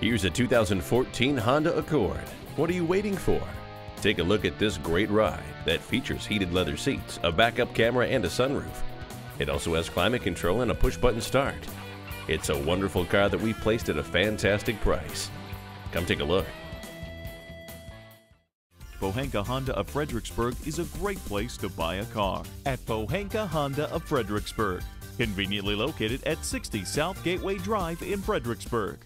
Here's a 2014 Honda Accord. What are you waiting for? Take a look at this great ride that features heated leather seats, a backup camera, and a sunroof. It also has climate control and a push-button start. It's a wonderful car that we placed at a fantastic price. Come take a look. Pohanka Honda of Fredericksburg is a great place to buy a car. At Pohanka Honda of Fredericksburg. Conveniently located at 60 South Gateway Drive in Fredericksburg.